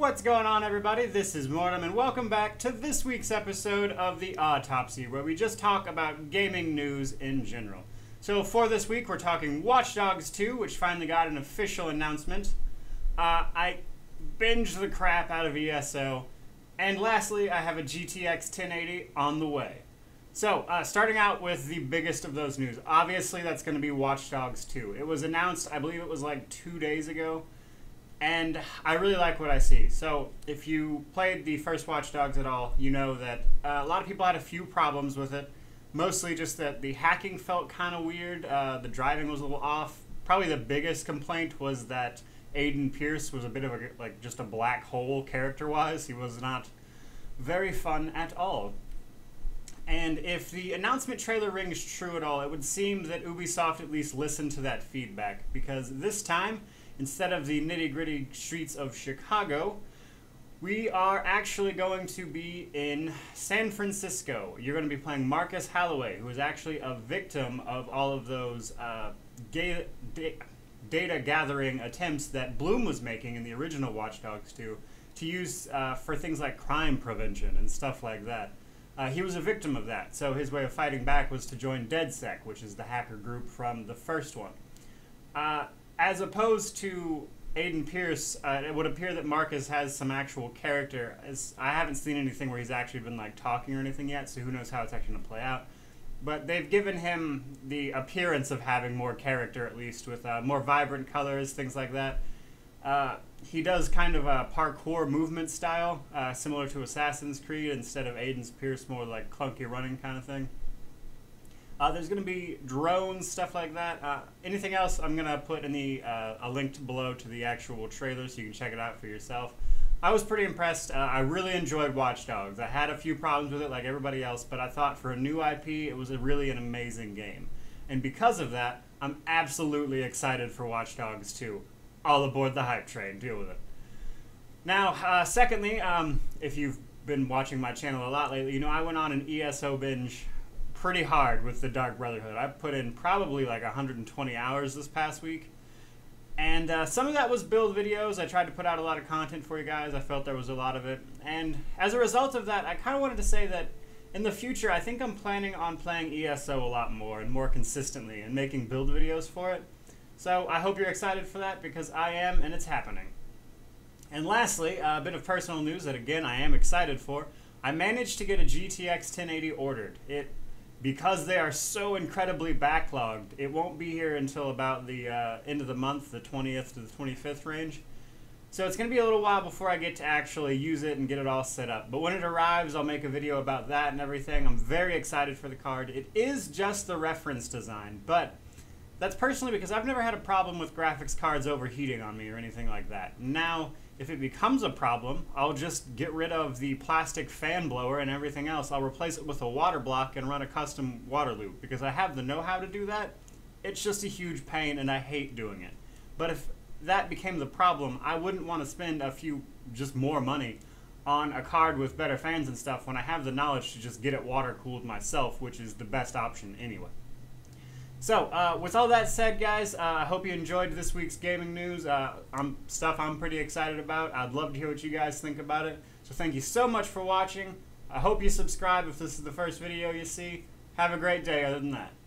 What's going on, everybody? This is Mortem, and welcome back to this week's episode of The Autopsy, where we just talk about gaming news in general. So for this week, we're talking Watch Dogs 2, which finally got an official announcement. I binged the crap out of ESO. And lastly, I have a GTX 1080 on the way. So, starting out with the biggest of those news. Obviously, that's going to be Watch Dogs 2. It was announced, I believe it was like 2 days ago. And I really like what I see. So if you played the first Watch Dogs at all, you know that a lot of people had a few problems with it. Mostly just that the hacking felt kind of weird. The driving was a little off. Probably the biggest complaint was that Aiden Pierce was a bit of a, like, just a black hole character-wise. He was not very fun at all. And if the announcement trailer rings true at all, it would seem that Ubisoft at least listened to that feedback, because this time, instead of the nitty-gritty streets of Chicago, we are actually going to be in San Francisco. You're going to be playing Marcus Holloway, who is actually a victim of all of those data-gathering attempts that Bloom was making in the original Watch Dogs 2 to use for things like crime prevention and stuff like that. He was a victim of that, so his way of fighting back was to join DedSec, which is the hacker group from the first one. As opposed to Aiden Pierce, it would appear that Marcus has some actual character. I haven't seen anything where he's actually been like talking or anything yet, so who knows how it's actually going to play out. But they've given him the appearance of having more character, at least, with more vibrant colors, things like that. He does kind of a parkour movement style, similar to Assassin's Creed, instead of Aiden Pierce, more like clunky running kind of thing. There's going to be drones, stuff like that. Anything else, I'm going to put in the a link below to the actual trailer so you can check it out for yourself. I was pretty impressed. I really enjoyed Watch Dogs. I had a few problems with it like everybody else, but I thought for a new IP, it was really an amazing game. And because of that, I'm absolutely excited for Watch Dogs 2. All aboard the hype train. Deal with it. Now, secondly, if you've been watching my channel a lot lately, you know I went on an ESO binge pretty hard with the Dark Brotherhood. I put in probably like 120 hours this past week. And some of that was build videos. I tried to put out a lot of content for you guys. I felt there was a lot of it. And as a result of that, I kind of wanted to say that in the future, I think I'm planning on playing ESO a lot more and more consistently and making build videos for it. So I hope you're excited for that, because I am, and it's happening. And lastly, a bit of personal news that, again, I am excited for. I managed to get a GTX 1080 ordered. Because they are so incredibly backlogged, it won't be here until about the end of the month, the 20th to the 25th range. So it's going to be a little while before I get to actually use it and get it all set up. But when it arrives, I'll make a video about that and everything. I'm very excited for the card. It is just the reference design, but that's personally because I've never had a problem with graphics cards overheating on me or anything like that. Now, if it becomes a problem, I'll just get rid of the plastic fan blower and everything else. I'll replace it with a water block and run a custom water loop, because I have the know-how to do that. It's just a huge pain, and I hate doing it. But if that became the problem, I wouldn't want to spend a few just more money on a card with better fans and stuff when I have the knowledge to just get it water-cooled myself, which is the best option anyway. So, with all that said, guys, I hope you enjoyed this week's gaming news. Stuff I'm pretty excited about. I'd love to hear what you guys think about it. So thank you so much for watching. I hope you subscribe if this is the first video you see. Have a great day other than that.